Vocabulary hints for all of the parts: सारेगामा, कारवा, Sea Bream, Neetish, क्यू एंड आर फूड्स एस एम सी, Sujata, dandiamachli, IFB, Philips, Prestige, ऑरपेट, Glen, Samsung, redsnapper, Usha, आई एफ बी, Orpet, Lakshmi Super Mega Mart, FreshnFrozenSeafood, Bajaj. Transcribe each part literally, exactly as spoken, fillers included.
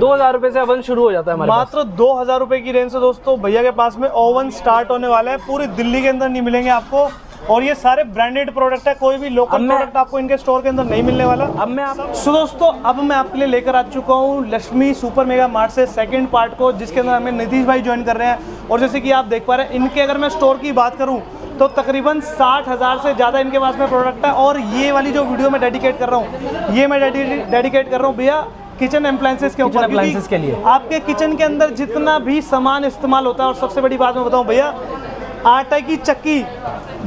दो हजार रुपए से ओवन शुरू हो जाता है। मात्र दो हजार रुपए की रेंज से दोस्तों भैया के पास में ओवन स्टार्ट होने वाला है। पूरी दिल्ली के अंदर नहीं मिलेंगे आपको, और ये सारे ब्रांडेड प्रोडक्ट है, कोई भी लोकल प्रोडक्ट आपको इनके स्टोर के अंदर नहीं मिलने वाला। अब मैं आप सो दोस्तों अब मैं आपके लिए लेकर आ चुका हूँ लक्ष्मी सुपर मेगा मार्ट से सेकंड पार्ट को, जिसके अंदर हमें नीतीश भाई ज्वाइन कर रहे हैं। और जैसे कि आप देख पा रहे हैं, इनके अगर मैं स्टोर की बात करूँ तो तकरीबन साठ हज़ार से ज़्यादा इनके पास में प्रोडक्ट है। और ये वाली जो वीडियो मैं डेडिकेट कर रहा हूँ, ये मैं डेडिकेट कर रहा हूँ भैया किचन एम्प्लायंसेस के ऊपर, एम्प्लायंसेस के लिए। आपके किचन के अंदर जितना भी सामान इस्तेमाल होता है, और सबसे बड़ी बात मैं बताऊँ भैया, आटा की चक्की,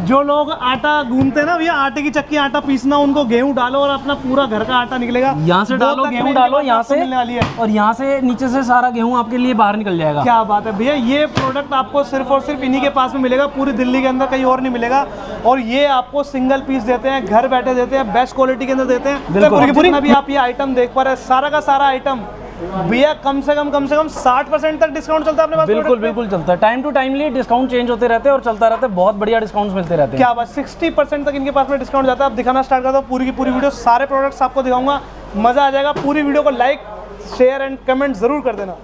जो लोग आटा गूंथते हैं ना भैया, आटे की चक्की, आटा पीसना, उनको गेहूं डालो और अपना पूरा घर का आटा निकलेगा। यहाँ से डालो गेहूं, डालो यहाँ से मिलने वाली है, और यहाँ से नीचे से सारा गेहूं आपके लिए बाहर निकल जाएगा। क्या बात है भैया, ये प्रोडक्ट आपको सिर्फ और सिर्फ इन्हीं के पास में मिलेगा, पूरी दिल्ली के अंदर कहीं और नहीं मिलेगा। और ये आपको सिंगल पीस देते हैं, घर बैठे देते हैं, बेस्ट क्वालिटी के अंदर देते हैं। अभी आप ये आइटम देख पा रहे हैं, सारा का सारा आइटम भैया कम से कम कम से कम साठ परसेंट तक डिस्काउंट चलता है अपने पास। बिल्कुल बिल्कुल चलता है, time to timely discount change होते रहते हैं और चलता रहता है, बहुत बढ़िया डिस्काउंट मिलते रहते हैं। क्या बात, साठ परसेंट तक इनके पास में डिस्काउंट जाता है। आप दिखाना स्टार्ट करता हूँ पूरी की पूरी वीडियो, सारे प्रोडक्ट्स आपको दिखाऊंगा, मजा आ जाएगा। पूरी वीडियो को लाइक शेयर एंड कमेंट जरूर कर देना।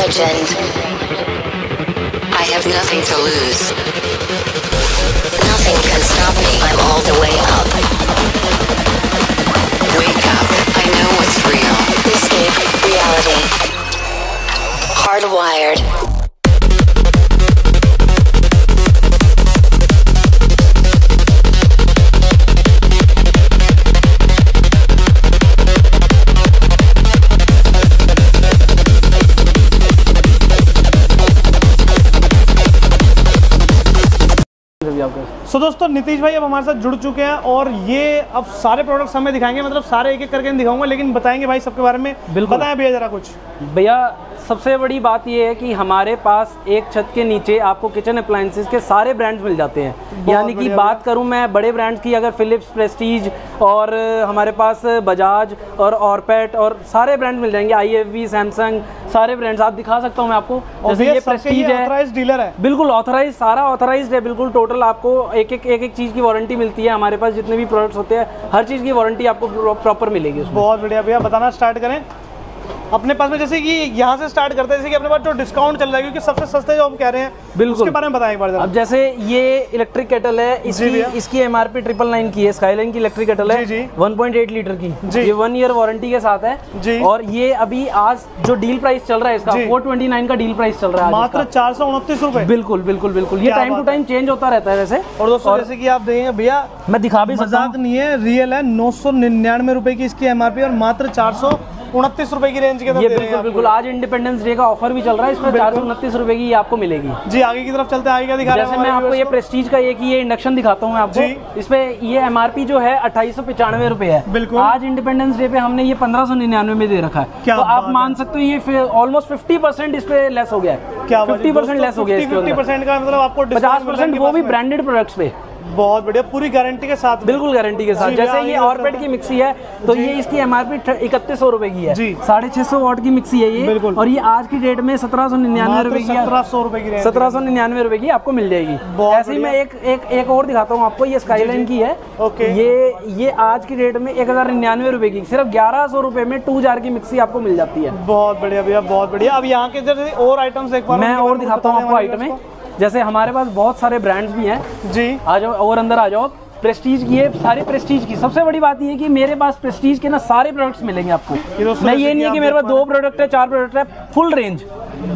Legend. I have nothing to lose. Nothing can stop me. I'm all the way up. Wake up. I know what's real. Escape reality. Hardwired. So so, दोस्तों नीतीश भाई अब हमारे साथ जुड़ चुके हैं, और ये अब सारे प्रोडक्ट्स हमें दिखाएंगे, मतलब सारे एक एक करके दिखाऊंगा, लेकिन बताएंगे भाई सबके बारे में। बिल्कुल बताएं भैया जरा कुछ। भैया सबसे बड़ी बात ये है कि हमारे पास एक छत के नीचे आपको किचन अप्लायंसेस के सारे ब्रांड्स मिल जाते हैं। यानी कि बात करूं मैं बड़े ब्रांड्स की, अगर फिलिप्स, प्रेस्टीज, और हमारे पास बजाज और ऑरपेट, और सारे ब्रांड्स मिल जाएंगे। आई एफ बी, सैमसंग, सारे ब्रांड्स आप दिखा सकता हूं मैं आपको। जैसे ये प्रेस्टीज है, ऑथराइज्ड डीलर है, बिल्कुल ऑथराइज्ड, सारा ऑथराइज्ड है, बिल्कुल टोटल। आपको एक एक एक एक चीज़ की वारंटी मिलती है, हमारे पास जितने भी प्रोडक्ट्स होते हैं हर चीज़ की वारंटी आपको प्रॉपर मिलेगी। बहुत बढ़िया भैया, बताना स्टार्ट करें अपने पास में। जैसे कि यहाँ से स्टार्ट करते हैं, जैसे कि अपने पास जो डिस्काउंट चल रहा है, क्योंकि सबसे सस्ते जो हम कह रहे हैं, बिल्कुल उसके बारे में बताएं एक बार। अब जैसे ये इलेक्ट्रिक केटल है, इसकी इसकी एमआरपी ट्रिपल नाइन की है, स्काईलाइन की इलेक्ट्रिक केटल है, वन पॉइंट एट लीटर की जी। ये वन ईयर वारंटी के साथ है जी। और ये अभी आज जो डील प्राइस चल रहा है इसका, फोर ट्वेंटी नाइन का डील प्राइस चल रहा है, मात्र चार सौ उनतीस रुपए। बिल्कुल बिल्कुल बिल्कुल, ये टाइम टू टाइम चेंज होता रहता है वैसे। और दोस्तों जैसे की आप देखेंगे भैया, मैं दिखा भी सकता हूं, नहीं है रियल है, नौ सौ निन्यानवे रुपए की इसकी एमआरपी, और मात्र चार सौ उनतीस रुपए की रेंज के अंदर। बिल्कुल बिल्कुल, आज इंडिपेंडेंस डे का ऑफर भी चल रहा है, इसमें चार सौ उनतीस रुपए की आपको मिलेगी जी। आगे की तरफ चलते हैं, आगे क्या दिखा रहे हैं? जैसे मैं आपको ये प्रेस्टीज का एक ये इंडक्शन दिखाता हूँ आपको, इसमें ये एमआरपी जो है अट्ठाईस सौ पचानवे रुपए है। बिल्कुल आज इंडिपेंडेंस डे पे हमने ये पंद्रह सौ निन्यानवे में दे रखा है, तो आप मान सकते हो ये ऑलमोस्ट फिफ्टी परसेंट इस पे लेस हो गया है। क्या फिफ्टी परसेंट लेस हो गया, पचास परसेंट वो भी ब्रांडेड प्रोडक्ट्स पे। बहुत बढ़िया, पूरी गारंटी के साथ, बिल्कुल गारंटी के साथ। जैसे ये ऑर्पेट की मिक्सी है, तो ये इसकी एमआरपी इकतीस सौ रुपए की है, साढ़े छह सौ वॉट की मिक्सी है ये, और ये आज की डेट में सत्रह सौ निन्यानवे रुपए की, सत्रह सौ रुपए की, सत्रह सौ निन्यानवे रुपए की आपको मिल जाएगी। ऐसे ही मैं एक एक एक और दिखाता हूँ आपको, ये स्काईलाइन की है, ये ये आज की डेट में एक हजार निन्यानवे रुपए की, सिर्फ ग्यारह सौ रुपए में टू जार की मिक्सी आपको मिल जाती है। बहुत बढ़िया भैया, बहुत बढ़िया। अब यहाँ के और आइटम्स देख पा रहे हैं, मैं और दिखाता हूँ आपको आइटम में। जैसे हमारे पास बहुत सारे ब्रांड्स भी हैं जी, आ जाओ और अंदर आ जाओ। प्रेस्टीज की है, सारी प्रेस्टीज की। सबसे बड़ी बात ये है कि मेरे पास प्रेस्टीज के ना सारे प्रोडक्ट्स मिलेंगे आपको, मैं ये नहीं है कि मेरे पास दो प्रोडक्ट है, चार प्रोडक्ट है, फुल रेंज,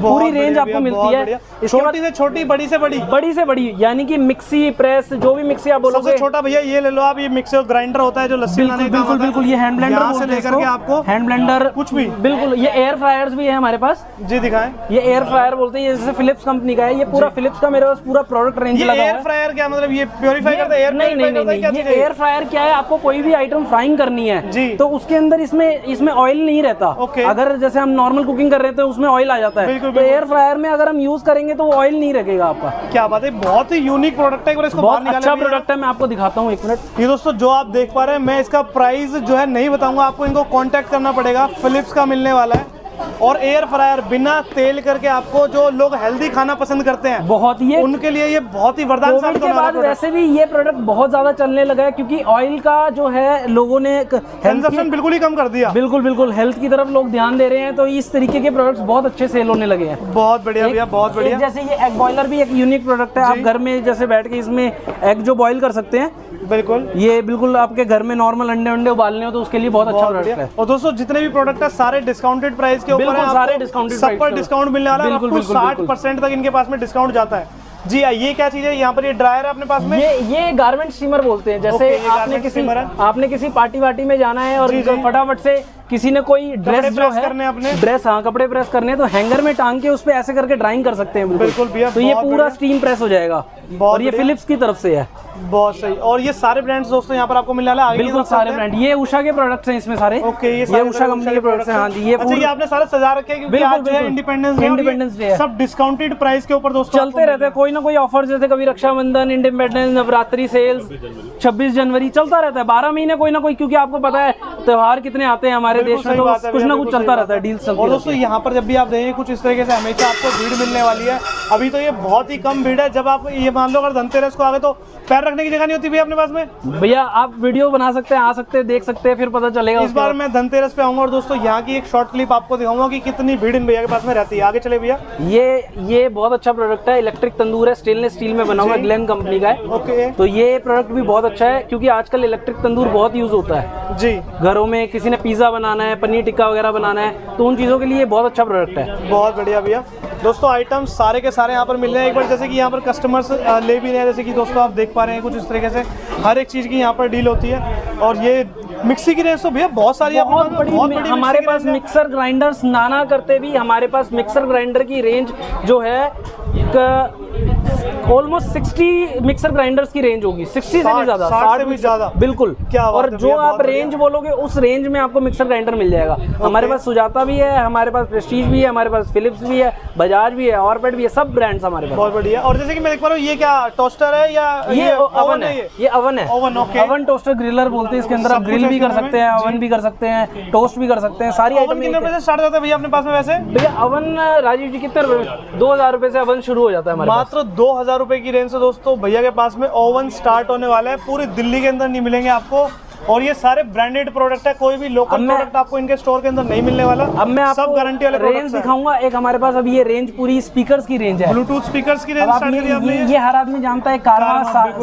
पूरी रेंज आपको मिलती है। छोटी से छोटी, बड़ी से बड़ी, बड़ी से बड़ी, यानी कि मिक्सी, प्रेस, जो भी मिक्सी आप बोलोगे। सबसे छोटा भैया ये ले लो आप, ये मिक्सर ग्राइंडर होता है जो लस्सी बनाने का, बिल्कुल बिल्कुल, ये हैंड ब्लेंडर से लेकर के आपको हैंड ब्लेंडर कुछ भी, बिल्कुल। ये एयर फ्रायर्स भी है हमारे पास जी, दिखाएं। ये एयर फ्रायर बोलते हैं, जैसे फिलिप्स कंपनी का है, ये पूरा फिलिप्स का मेरे पास पूरा प्रोडक्ट रेंज लगा हुआ है। एयर फ्रायर क्या मतलब, ये प्योरीफाई करता है एयर? नहीं नहीं नहीं नहीं, नहीं। ये एयर फ्रायर क्या है, आपको कोई भी आइटम फ्राइंग करनी है तो उसके अंदर इसमें इसमें ऑयल नहीं रहता। अगर जैसे हम नॉर्मल कुकिंग कर रहे थे उसमें ऑयल आ जाता है, तो एयर फ्रायर में अगर हम यूज करेंगे तो ऑयल नहीं रहेगा आपका। क्या बात है, बहुत ही यूनिक प्रोडक्ट है, बहुत अच्छा प्रोडक्ट है। मैं आपको दिखाता हूँ एक मिनट। ये दोस्तों जो आप देख पा रहे हैं, मैं इसका प्राइस जो है नहीं बताऊंगा, आपको इनको कॉन्टेक्ट करना पड़ेगा। फिलिप्स का मिलने वाला है और एयर फ्रायर बिना तेल करके, आपको जो लोग हेल्दी खाना पसंद करते हैं बहुत, ये उनके लिए ये बहुत ही वरदान साबित होने वाला है। वैसे भी ये प्रोडक्ट बहुत ज्यादा चलने लगा है क्योंकि ऑयल का जो है लोगों ने कंजम्पशन बिल्कुल ही कम कर दिया। बिल्कुल बिल्कुल हेल्थ की तरफ लोग ध्यान दे रहे हैं, तो इस तरीके के प्रोडक्ट्स बहुत अच्छे सेल होने लगे हैं। बहुत बढ़िया भैया, बहुत बढ़िया। जैसे ये एग बॉयलर भी एक यूनिक प्रोडक्ट है, आप घर में जैसे बैठ के इसमें एग जो बॉयल कर सकते हैं। बिल्कुल, ये बिल्कुल आपके घर में नॉर्मल अंडे अंडे उबालने हो तो उसके लिए बहुत अच्छा प्रोडक्ट है। और दोस्तों जितने भी प्रोडक्ट है सारे डिस्काउंटेड प्राइस के ऊपर है, सारे डिस्काउंटेड, सब पर डिस्काउंट मिलने वाला है। आपको साठ परसेंट तक इनके पास में डिस्काउंट जाता है। जी हाँ, ये क्या चीज है यहाँ पर? ये ड्रायर है अपने पास में, ये ये गारमेंट स्टीमर बोलते हैं। जैसे okay, आपने किसी आपने किसी पार्टी वार्टी में जाना है और फटाफट से किसी ने कोई ड्रेस जो है करने अपने ड्रेस हाँ कपड़े प्रेस करने हैं तो हैंगर में टांग के उस पर ऐसे करके ड्राइंग कर सकते हैं। बिल्कुल भैया, तो ये पूरा स्टीम प्रेस हो जाएगा और ये फिलिप्स की तरफ से है। बहुत सही। और ये सारे ब्रांड्स दोस्तों यहाँ पर आपको मिलने वाला है। बिल्कुल सारे ब्रांड, ये उषा के प्रोडक्ट्स हैं इसमें सारे। ओके, ये ये उषा कंपनी के प्रोडक्ट्स हैं। हाँ जी, ये अच्छा, ये आपने सारे सजा रखे हैं क्योंकि आज है इंडिपेंडेंस डे, इंडिपेंडेंस डे है, सब डिस्काउंटेड प्राइस के ऊपर दोस्तों चलते रहते हैं। कोई ना कोई ऑफर, जैसे कभी रक्षाबंधन, इंडिपेंडेंस, नवरात्रि सेल्स, छब्बीस जनवरी चलता रहता है। बारह महीने कोई ना कोई, क्योंकि आपको पता है त्योहार कितने आते हैं हमारे देश में, तो कुछ ना कुछ चलता रहता है, डील चलती है। और दोस्तों यहाँ पर जब भी आप देखेंगे कुछ इस तरीके से हमेशा आपको भीड़ मिलने वाली है। अभी तो ये बहुत ही कम भीड़ है, जब आप ये मान लो अगर धनतेरस को आ गए तो पैर रखने की जगह नहीं होती भैया अपने पास में। भैया आप वीडियो बना सकते हैं, आ सकते हैं, देख सकते हैं, फिर पता चलेगा। इस बार मैं धनतेरस पे आऊंगा और दोस्तों यहाँ की एक शॉर्ट क्लिप आपको दिखाऊंगा कि कितनी भीड़ इन भैया के पास में रहती है। आगे चले भैया। ये ये बहुत अच्छा प्रोडक्ट है, इलेक्ट्रिक तंदूर है, स्टेनलेस स्टील में बना हुआ, ग्लेन कंपनी का है। ओके, तो ये प्रोडक्ट भी बहुत अच्छा है क्योंकि आजकल इलेक्ट्रिक तंदूर बहुत यूज होता है जी घरों में। किसी ने पिज्जा बनाना है, पनीर टिक्का वगैरह बनाना है, तो उन चीजों के लिए बहुत अच्छा प्रोडक्ट है। बहुत बढ़िया भैया। दोस्तों आइटम सारे के सारे यहाँ पर मिल रहे हैं। एक बार जैसे कि यहाँ पर कस्टमर्स ले भी रहे हैं, जैसे कि दोस्तों आप देख पा रहे हैं कुछ इस तरीके से हर एक चीज़ की यहाँ पर डील होती है। और ये मिक्सी की रेस तो भैया बहुत सारी बहुत बड़ी, बहुत बड़ी हमारे पास मिक्सर ग्राइंडर्स नाना करते भी हमारे पास मिक्सर ग्राइंडर की रेंज जो है ऑलमोस्ट सिक्सटी मिक्सर ग्राइंडर्स की रेंज होगी, सिक्सटी से भी ज़्यादा, साठ से भी ज़्यादा। बिल्कुल, क्या और जो आप रेंज बोलोगे उस रेंज में आपको मिक्सर ग्राइंडर मिल जाएगा। हमारे पास सुजाता भी है, हमारे पास प्रेस्टीज भी है, हमारे पास फिलिप्स भी है, बजाज भी है, ऑरपेट भी है, सब ब्रांड्स हमारे पास। बहुत बढ़िया। और जैसे कि मैं देख पा रहा हूँ ये क्या टोस्टर है या ये ओवन है? ये ओवन है, ओवन ओवन टोस्टर ग्रिलर बोलते हैं। इसके अंदर आप ग्रिल भी कर सकते हैं, ओवन भी कर सकते हैं, टोस्ट भी कर सकते हैं, सारी आइटम। भैया अपने पास में वैसे भैया ओवन राजीव जी कितने रुपए? दो हजार रुपए से ओवन शुरू हो जाता है हमारे पास, मात्र दो हजार रुपए की रेंज से दोस्तों भैया के पास में ओवन स्टार्ट होने वाला है। पूरी दिल्ली के अंदर नहीं मिलेंगे आपको, और ये सारे ब्रांडेड प्रोडक्ट है, कोई भी लोकल प्रोडक्ट आपको इनके स्टोर के अंदर नहीं मिलने वाला। अब मैं आपको सब गारंटी वाले रेंज दिखाऊंगा। एक हमारे पास अभी ये रेंज पूरी स्पीकर्स की रेंज है, ब्लूटूथ स्पीकर्स की रेंज स्टार्ट करी आपने। ये हर आदमी जानता है कारवा,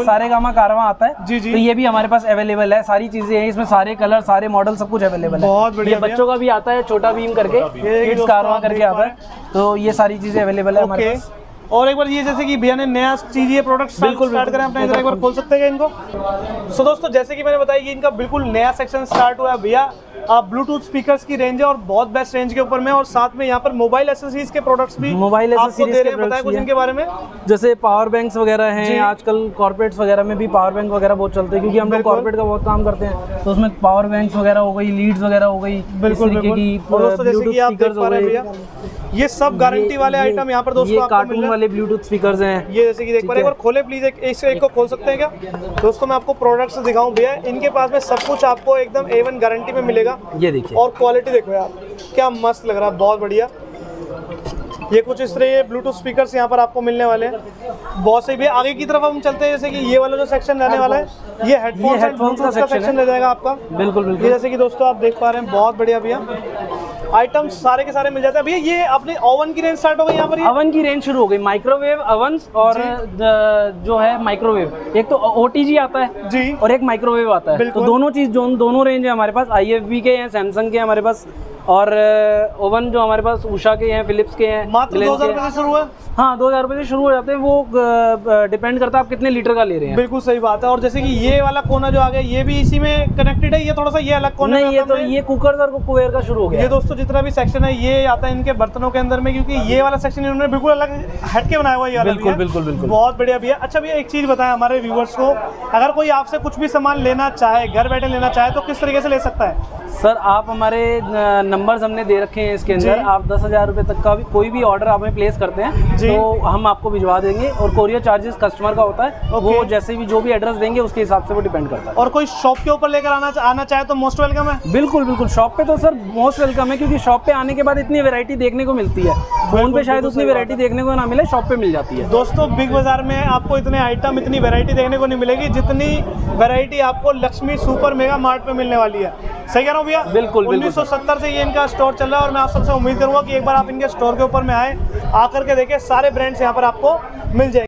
सारेगामा कारवा आता है जी जी, तो ये भी हमारे पास अवेलेबल है। सारी चीजें हैं इसमें, सारे कलर, सारे मॉडल, सब कुछ अवेलेबल है। बहुत बढ़िया। बच्चों का भी आता है, छोटा भीम करके, किड्स कारवा करके आता है, तो ये सारी चीजें अवेलेबल है हमारे पास। और एक बार ये जैसे कि भैया ने नया चीज़ ये प्रोडक्ट बिल्कुल स्टार्ट करें अपने इधर, एक बार खोल सकते हैं इनको। सो so, दोस्तों जैसे कि मैंने बताया कि इनका बिल्कुल नया सेक्शन स्टार्ट हुआ है। भैया ब्लूटूथ स्पीकर्स की रेंज है और बहुत बेस्ट रेंज के ऊपर में, और साथ में यहाँ पर मोबाइल एसेसरीज के प्रोडक्ट्स भी मोबाइल बताया कुछ इनके बारे में, जैसे पावर बैंक्स वगैरह हैं। आजकल कॉर्पोरेट्स वगैरह में भी पावर बैंक वगैरह बहुत चलते हैं क्योंकि हम लोग कॉर्पोरेट का बहुत काम करते हैं, तो उसमें पावर बैंक्स वगैरह हो गई, लीड्स वगैरह हो गई। बिल्कुल, ये सब गारंटी वाले आइटम यहाँ पर दोस्तों आपको मिल रहे हैं। वाले ब्लूटूथ स्पीकर्स हैं ये, जैसे कि देख पा रहे हैं। एक बार खोले प्लीज, एक एक को खोल सकते हैं क्या दोस्तों? मैं आपको प्रोडक्ट्स दिखाऊं भैया, इनके पास में सब कुछ आपको एकदम ए वन गारंटी में मिलेगा। ये देखिए, और क्वालिटी देखो यार क्या मस्त लग रहा है, बहुत बढ़िया। ये कुछ इस तरह ब्लूटूथ स्पीकर्स यहाँ पर आपको मिलने वाले हैं। बहुत सही भैया, आगे की तरफ हम चलते हैं। जैसे कि ये वाला जो सेक्शन रहने वाला है ये हेडफोन्स का सेक्शन रह जाएगा आपका। बिल्कुल बिल्कुल, जैसे कि दोस्तों आप देख पा रहे हैं, बहुत बढ़िया भैया, आइटम सारे के सारे मिल जाते हैं। भैया ये अपने ओवन की रेंज स्टार्ट हो गई यहाँ पर, ओवन की रेंज शुरू हो गई, माइक्रोवेव ओवंस और जो है माइक्रोवेव, एक तो ओटीजी आता है जी और एक माइक्रोवेव आता है, तो दोनों चीज, दोनों रेंज है हमारे पास। आईएफबी के हैं, सैमसंग के हमारे पास, और ओवन जो हमारे पास उषा के हैं, फिलिप्स के हैं, मात्र दो हजार रुपये से शुरू है। हाँ, दो हजार रुपये से शुरू हो जाते हैं, वो डिपेंड करता है आप कितने लीटर का ले रहे हैं। बिल्कुल सही बात है। और जैसे कि ये वाला कोना जो आ गया, ये भी इसी में कनेक्टेड है, ये थोड़ा सा ये अलग कोना नहीं, ये तो ये कुकर और कुकवेयर का शुरू हो गया। ये दोस्तों जितना भी सेक्शन है ये आता है इनके बर्तनों के अंदर में, क्योंकि ये वाला सेक्शन इन्होंने बिल्कुल अलग हटके बनाया हुआ है। बिल्कुल बिल्कुल बिल्कुल, बहुत बढ़िया भैया। अच्छा भैया एक चीज़ बताएं हमारे व्यूवर्स को, अगर कोई आपसे कुछ भी सामान लेना चाहे, घर बैठे लेना चाहे, तो किस तरीके से ले सकता है? सर आप हमारे नंबर्स हमने दे रखे हैं इसके अंदर, आप दस हज़ार रुपये तक का भी कोई भी ऑर्डर आप में प्लेस करते हैं तो हम आपको भिजवा देंगे, और कोरियर चार्जेस कस्टमर का होता है, वो जैसे भी जो भी एड्रेस देंगे उसके हिसाब से वो डिपेंड करता है। और कोई शॉप के ऊपर लेकर आना आना चाहे तो मोस्ट वेलकम है। बिल्कुल बिल्कुल, शॉप पे तो सर मोस्ट वेलकम है, क्योंकि शॉप पे आने के बाद इतनी वैरायटी देखने को मिलती है, फोन पे शायद उतनी वैरायटी देखने को ना मिले, शॉप पे मिल जाती है। दोस्तों बिग बाजार में आपको इतने आइटम, इतनी वैरायटी देखने को नहीं मिलेगी जितनी वैरायटी आपको लक्ष्मी सुपर मेगा मार्ट में मिलने वाली है। सही कह रहा हूँ भैया? बिल्कुल। उन्नीस सौ सत्तर से ये इनका स्टोर चल रहा है, और मैं आप सबसे उम्मीद करूँगा कि एक बार आप इनके स्टोर के ऊपर में आए, आकर के देखें, सारे ब्रांड्स यहाँ पर आपको मिल जाएंगे।